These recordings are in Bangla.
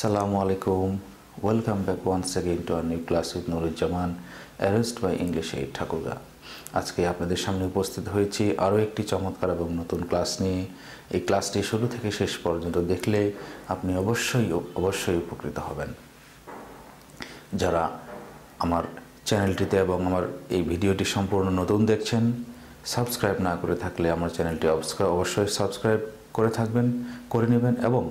Assalamualaikum. Welcome back once again to our new class with Nuruzzaman, arranged by English Aid Thakurgaon. আজকে আপনাদের সামনে উপস্থিত হয়েছি আরো একটি চমৎকার এবং নতুন ক্লাস নিয়ে। এই ক্লাসটি শুরু থেকে শেষ পর্যন্ত দেখলে আপনি অবশ্যই উপকৃত হবেন। যারা আমার চ্যানেলটিতে এবং আমার এই ভিডিওটি সম্পূর্ণ নতুন দেখছেন, সাবস্ক্রাইব না করে থাকলে আমার চ্যানেলটি অবশ্যই সাবস্ক্রাইব করে থাকবেন, করে নেবেন এবং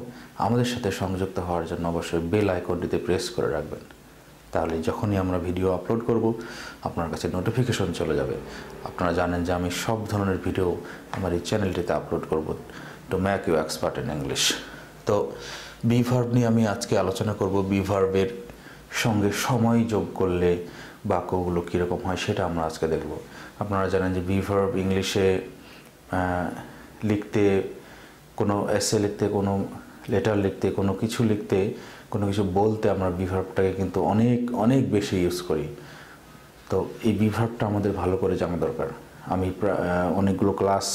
আমাদের সাথে সংযুক্ত হওয়ার জন্য অবশ্যই বেল আইকনটিতে প্রেস করে রাখবেন। তাহলে যখনই আমরা ভিডিও আপলোড করব আপনার কাছে নোটিফিকেশন চলে যাবে। আপনারা জানেন যে আমি সব ধরনের ভিডিও আমার এই চ্যানেলটিতে আপলোড করব, to make you expert in English. তো বি ভার্ব নিয়ে আমি আজকে আলোচনা করব। বি ভার্বের সঙ্গে সময় যোগ করলে বাক্যগুলো কীরকম হয় সেটা আমরা আজকে দেখব। আপনারা জানেন যে বি ভার্ব ইংলিশে লিখতে, কোনো এসে লিখতে, কোনো লেটার লিখতে, কোনো কিছু বলতে আমরা বি ভার্বটাকে কিন্তু অনেক বেশি ইউজ করি। তো এই বি ভার্বটা আমাদের ভালো করে জানা দরকার। আমি অনেকগুলো ক্লাস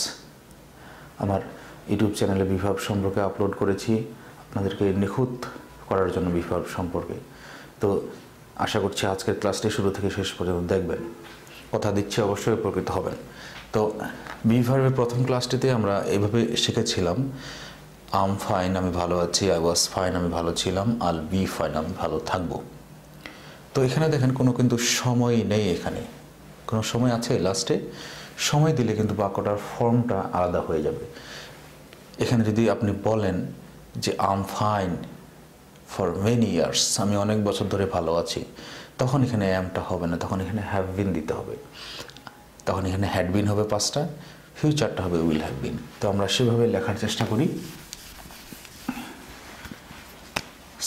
আমার ইউটিউব চ্যানেলে বি ভার্ব সম্পর্কে আপলোড করেছি আপনাদেরকে নিখুঁত করার জন্য বি ভার্ব সম্পর্কে। তো আশা করছি আজকের ক্লাসটি শুরু থেকে শেষ পর্যন্ত দেখবেন, কথা দিচ্ছি অবশ্যই উপকৃত হবেন। তো বি ভার্বের প্রথম ক্লাসটিতে আমরা এভাবে শিখেছিলাম, আম ফাইন, আমি ভালো আছি, আই ওয়াজ ফাইন, আমি ভালো ছিলাম, আল বি ফাইন, আমি ভালো থাকবো। তো এখানে দেখেন কোনো কিন্তু সময় নেই, এখানে কোনো সময় আছে লাস্টে, সময় দিলে কিন্তু বাক্যটার ফর্মটা আলাদা হয়ে যাবে। এখানে যদি আপনি বলেন যে I'm fine for many years, আমি অনেক বছর ধরে ভালো আছি, তখন এখানে অ্যামটা হবে না, তখন এখানে হ্যাভ বিন দিতে হবে। তখন এখানে হ্যাড বিন হবে পাঁচটা, ফিউচারটা হবে উইল হ্যাভ বিন। তো আমরা সেভাবে লেখার চেষ্টা করি।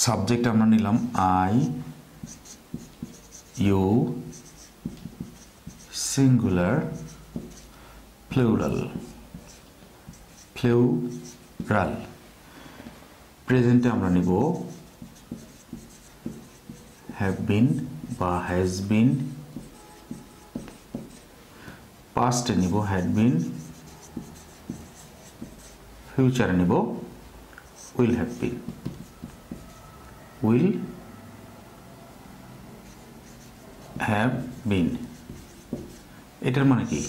সাবজেক্ট আমরা নিলাম I, you, singular, plural, plural. প্রেজেন্টে আমরা নিব হ্যাভ বিন বা হ্যাজ বিন, পাস্টে নিব হ্যাড বিন, ফিউচারে নিব will have been, will have been। এটার মানে কি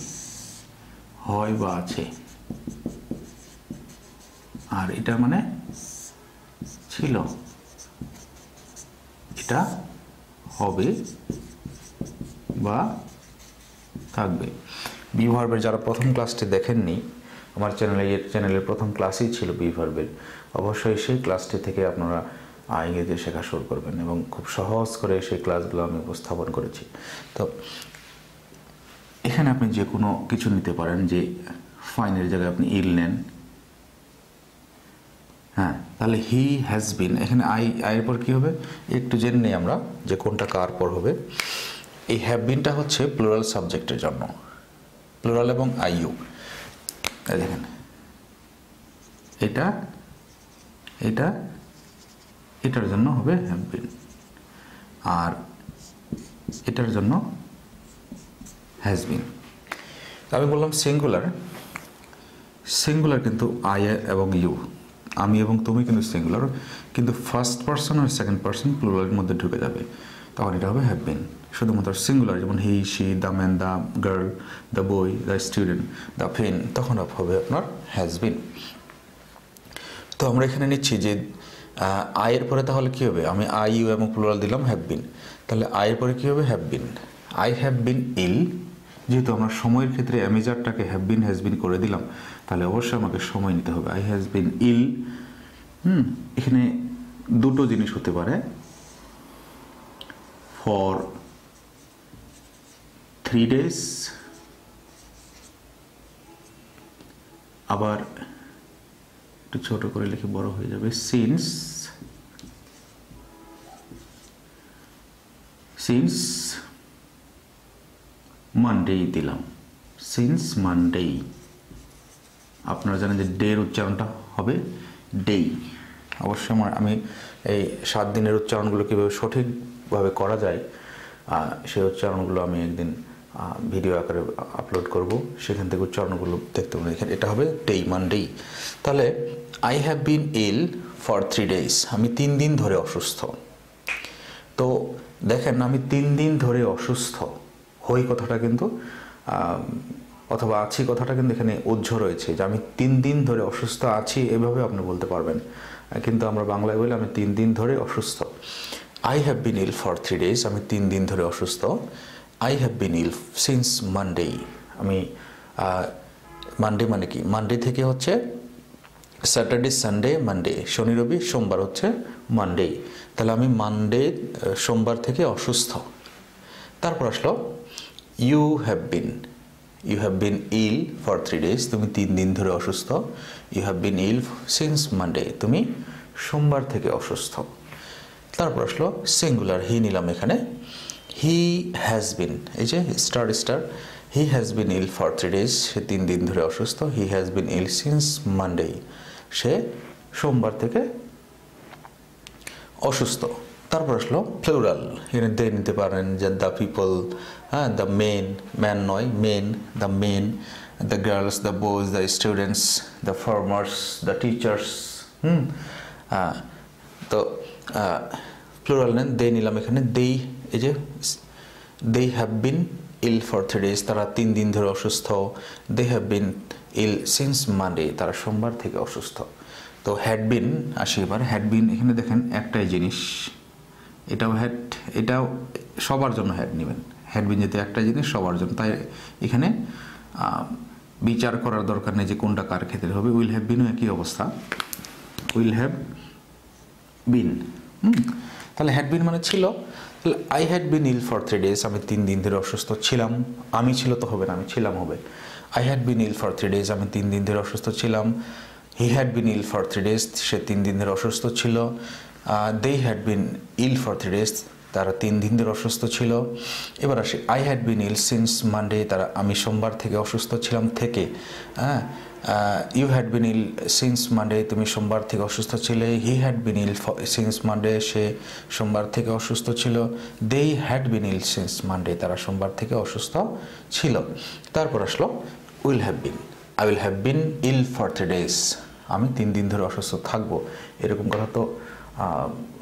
হয় বা আছে, আর এটা মানে ছিল, এটা হবে বা থাকবে। বি ভার্বের যারা প্রথম ক্লাসটি দেখেননি, আমার চ্যানেলের প্রথম ক্লাসই ছিল বি ভার্বের, অবশ্যই সেই ক্লাসটি থেকে আপনারা ইংরেজি শেখা শুরু করবেন এবং খুব সহজ করে সেই ক্লাসগুলো আমি উপস্থাপন করেছি। তো এখানে আপনি যে কোনো কিছু নিতে পারেন, যে ফাইনের জায়গায় আপনি ইল নেন। হ্যাঁ, তাহলে হি হ্যাজ বিন, এখানে আইয়ের পর কী হবে একটু জেনে নিই আমরা যে কোনটা কার পর হবে। এই হ্যাভ বিনটা হচ্ছে প্লুরাল সাবজেক্টের জন্য, প্লুরাল এবং আইইউ। দেখেন এটা এটা এটার জন্য হবে হ্যাভ বিন, আর এটার জন্য হ্যাজ বিন। আমি বললাম সিঙ্গুলার, সিঙ্গুলার কিন্তু আই এবং ইউ, আমি এবং তুমি কিন্তু সিঙ্গুলার, কিন্তু ফার্স্ট পারসন আর সেকেন্ড পারসন প্লুরালের মধ্যে ঢুকে যাবে, তখন এটা হবে হ্যাভ বিন। শুধুমাত্র সিঙ্গুলার, যেমন he, she, the man, the girl, the boy, the student, the pen, তখন হবে আপনার হ্যাজ বিন। তো আমরা এখানে নিচ্ছি যে আয়ের পরে তাহলে কী হবে, আমি আই, ইউ এবং প্লুরাল দিলাম হ্যাভ বিন, তাহলে আয়ের পরে কী হবে have been. I have been ill, যেহেতু আমরা সময়ের ক্ষেত্রে অ্যামেজারটাকে হ্যাভ বিন হ্যাজ বিন করে দিলাম, তাহলে অবশ্যই আমাকে সময় নিতে হবে। I has been ill. এখানে দুটো জিনিস হতে পারে, ফর 3 days, আবার একটু ছোট করে লিখে বড় হয়ে যাবে, সিন্স মানডে দিলাম, সিন্স মানডে। আপনারা জানেন যে ডের উচ্চারণটা হবে ডে। অবশ্যই আমি এই 7 দিনের উচ্চারণগুলো কীভাবে সঠিকভাবে করা যায় সেই উচ্চারণগুলো আমি একদিন ভিডিও আকারে আপলোড করব, সেখান থেকে উচ্চারণগুলো দেখতে পাবেন। এটা হবে ডে, মানডে। তাহলে I have been ill for 3 days. আমি 3 দিন ধরে অসুস্থ। তো দেখেন আমি 3 দিন ধরে অসুস্থ হই কথাটা কিন্তু অথবা আছি কথাটা কিন্তু এখানে উজ্জ্ব রয়েছে যে আমি 3 দিন ধরে অসুস্থ আছি এভাবে আপনি বলতে পারবেন। কিন্তু আমরা বাংলায় বলি আমি 3 দিন ধরে অসুস্থ। I have been ill for 3 days. আমি 3 দিন ধরে অসুস্থ। I have been ill since Monday. আমি মানডে মানে কি মানডে থেকে হচ্ছে স্যাটারডে সানডে মানডে শনি রবি সোমবার হচ্ছে মানডে তাহলে আমি মানডে সোমবার থেকে অসুস্থ তারপর আসলো you have been ill for 3 days তুমি 3 দিন ধরে অসুস্থ you have been ill since Monday তুমি সোমবার থেকে অসুস্থ তারপর আসলো সিঙ্গুলার হি নিলাম এখানে he has been এই যে star star He has been ill for 3 days. সে 3 দিন ধরে অসুস্থ. He has been ill since Monday. সে সোমবার থেকে অসুস্থ. তারপর আসলো প্লুরাল এখানে দে নিতে পারেন যে the people, the men, man নয় men, the girls, the boys, the students, the farmers, the teachers. তো প্লুরাল নেন দে নিলাম এখানে they এই যে they have been ill for 3 days তারা 3 দিন ধরে অসুস্থ they have been ill since Monday তারা সোমবার থেকে অসুস্থ তো had been আসি এবার had been এখানে দেখেন একটাই জিনিস এটাও had এটাও সবার জন্য had নেবেন had been যেতে একটাই জিনিস সবার জন্য তাই এখানে বিচার করার দরকার নেই যে কোনটা কার ক্ষেত্রে হবে will have been একই অবস্থা will have been তাহলে had been মানে ছিল I had been ill for 3 days. আমি 3 দিন ধরে অসুস্থ ছিলাম। আমি ছিল তো হবে না আমি ছিলাম হবে। I had been ill for 3 days. আমি 3 দিন ধরে অসুস্থ ছিলাম। He had been ill for 3 days. সে 3 দিন ধরে অসুস্থ ছিল। They had been ill for 3 days. তারা 3 দিন ধরে অসুস্থ ছিল। এবার আসি I had been ill since Monday. তারা আমি সোমবার থেকে অসুস্থ ছিলাম থেকে। You had been ill since Monday. তুমি সোমবার থেকে অসুস্থ ছিলে। He had been ill since Monday. সে সোমবার থেকে অসুস্থ ছিল। They had been ill since Monday. তারা সোমবার থেকে অসুস্থ ছিল। তারপর আসলো will have been. I will have been ill for 3 days. আমি 3 দিন ধরে অসুস্থ থাকবো। এরকম কথা তো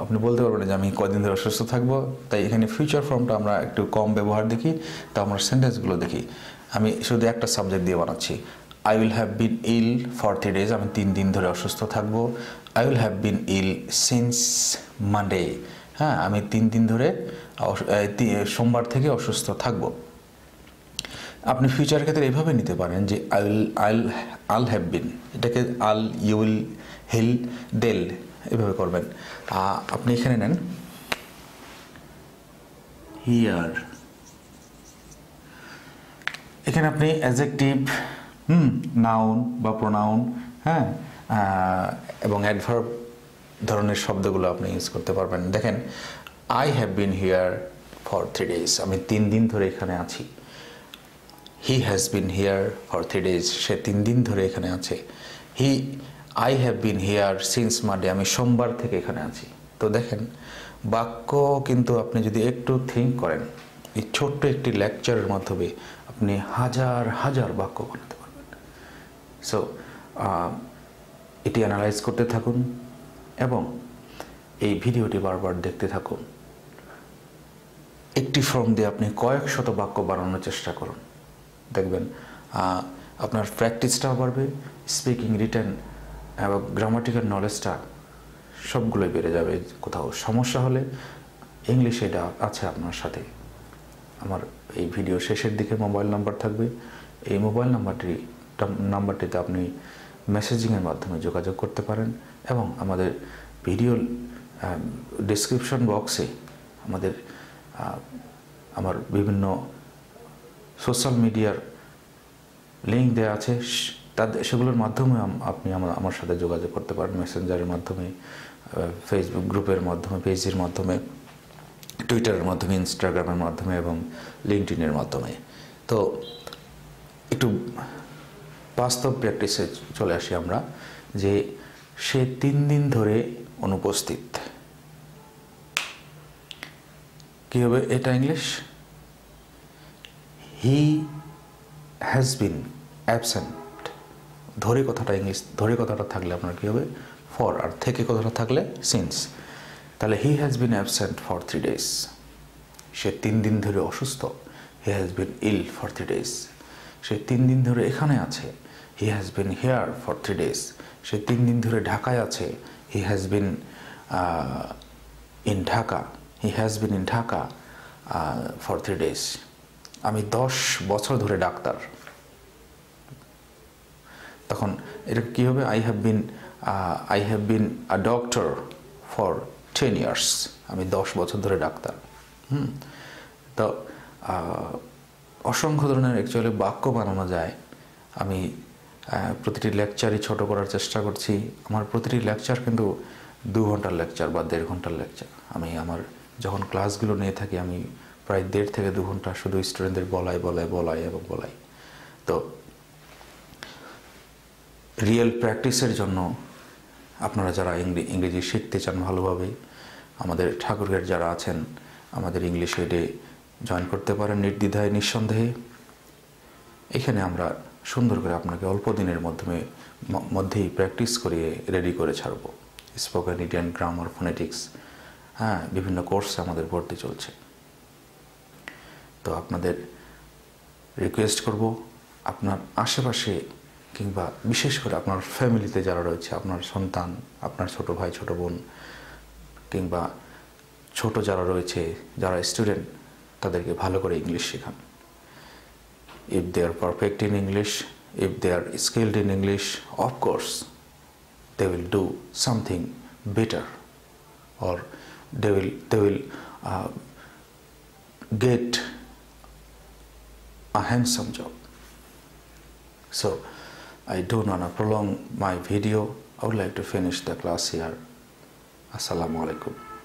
আপনি বলতে পারবেন যে আমি কয়দিন ধরে অসুস্থ থাকব তাই এখানে ফিউচার ফর্মটা আমরা একটু কম ব্যবহার দেখি তা আমরা সেন্টেন্সগুলো দেখি আমি শুধু একটা সাবজেক্ট দিয়ে বানাচ্ছি I will have been ill for 3 days আমি 3 দিন ধরে অসুস্থ থাকব I will have been ill since Monday হ্যাঁ আমি 3 দিন ধরে সোমবার থেকে অসুস্থ থাকব আপনি ফিউচার ক্ষেত্রে এইভাবে নিতে পারেন যে I'll have been এটাকে I'll you will he'll they'll এভাবে করবেন আপনি এখানে নেন হিয়ার এখানে আপনি অ্যাডজেক্টিভ নাউন বা প্রোনাউন হ্যাঁ এবং অ্যাডভার্ব ধরনের শব্দগুলো আপনি ইউজ করতে পারবেন দেখেন I have been here for 3 days আমি 3 দিন ধরে এখানে আছি He has been here for 3 days সে 3 দিন ধরে এখানে আছে he I have been here since Monday. আমি সোমবার থেকে এখানে আছি। তো দেখেন বাক্য কিন্তু আপনি যদি একটু থিঙ্ক করেন এই ছোট্ট একটি লেকচারের মাধ্যমে আপনি হাজার হাজার বাক্য বানাতে পারবেন। সো এটি অ্যানালাইজ করতে থাকুন এবং এই ভিডিওটি বারবার দেখতে থাকুন। একটি ফর্ম দিয়ে আপনি কয়েকশত বাক্য বানানোর চেষ্টা করুন। দেখবেন আপনার প্র্যাকটিসটাও বাড়বে স্পিকিং রিটেন এবং গ্রামাটিক্যাল নলেজটা সবগুলোই বেড়ে যাবে কোথাও সমস্যা হলে ইংলিশে এটা আছে আপনার সাথে আমার এই ভিডিও শেষের দিকে মোবাইল নাম্বার থাকবে এই মোবাইল নাম্বারটিতে আপনি মেসেজিংয়ের মাধ্যমে যোগাযোগ করতে পারেন এবং আমাদের ভিডিও ডেসক্রিপশন বক্সে আমাদের আমার বিভিন্ন সোশ্যাল মিডিয়ার লিঙ্ক দেওয়া আছে তাদের সেগুলোর মাধ্যমে আপনি আমার সাথে যোগাযোগ করতে পারেন মেসেঞ্জারের মাধ্যমে ফেসবুক গ্রুপের মাধ্যমে পেজের মাধ্যমে টুইটারের মাধ্যমে ইনস্টাগ্রামের মাধ্যমে এবং লিঙ্কডইনের মাধ্যমে তো একটু বাস্তব প্র্যাকটিসে চলে আসি আমরা যে সে 3 দিন ধরে অনুপস্থিত কী হবে এটা English he has been absent ধরে কথাটা ইংলিশ ধরে কথাটা থাকলে আপনার কি হবে for আর থেকে কথাটা থাকলে since, তাহলে he has been absent for 3 days, সে 3 দিন ধরে অসুস্থ, he has been ill for 3 days, সে 3 দিন ধরে এখানে আছে, he has been here for 3 days, সে 3 দিন ধরে ঢাকায় আছে, he has been in Dhaka, he has been in Dhaka for 3 days, আমি 10 বছর ধরে ডাক্তার, তখন এটা কি হবে, I have been a doctor for 10 years, আমি 10 বছর ধরে ডাক্তার। তো অসংখ্য ধরনের অ্যাকচুয়ালি বাক্য বানানো যায়। আমি প্রতিটি লেকচারই ছোট করার চেষ্টা করছি। আমার প্রতিটি লেকচার কিন্তু 2 ঘন্টার লেকচার বা 1.5 ঘন্টার লেকচার। আমি আমার যখন ক্লাসগুলো নিয়ে থাকি আমি প্রায় 1.5 থেকে 2 ঘন্টা শুধু স্টুডেন্টদের বলাই। তো রিয়েল প্র্যাকটিসের জন্য আপনারা যারা ইংরেজি শিখতে চান ভালোভাবে, আমাদের ঠাকুরঘাট যারা আছেন আমাদের ইংলিশ এডে জয়েন করতে পারেন নির্দ্বিধায় নিঃসন্দেহে। এখানে আমরা সুন্দর করে আপনাকে অল্প দিনের মধ্যেই প্র্যাকটিস করিয়ে রেডি করে ছাড়ব। স্পোকেন ইন্ডিয়ান গ্রামার ফোনেটিক্স, হ্যাঁ, বিভিন্ন কোর্সে আমাদের ভর্তি চলছে। তো আপনাদের রিকোয়েস্ট করব, আপনার আশেপাশে কিংবা বিশেষ করে আপনার ফ্যামিলিতে যারা রয়েছে, আপনার সন্তান, আপনার ছোট ভাই ছোট বোন কিংবা ছোট যারা রয়েছে যারা স্টুডেন্ট, তাদেরকে ভালো করে ইংলিশ শেখান। If they are perfect in English, if they are skilled in English, of course they will do something better or they will get a handsome job. So I don't want to prolong my video. I would like to finish the class here. Assalamu alaikum.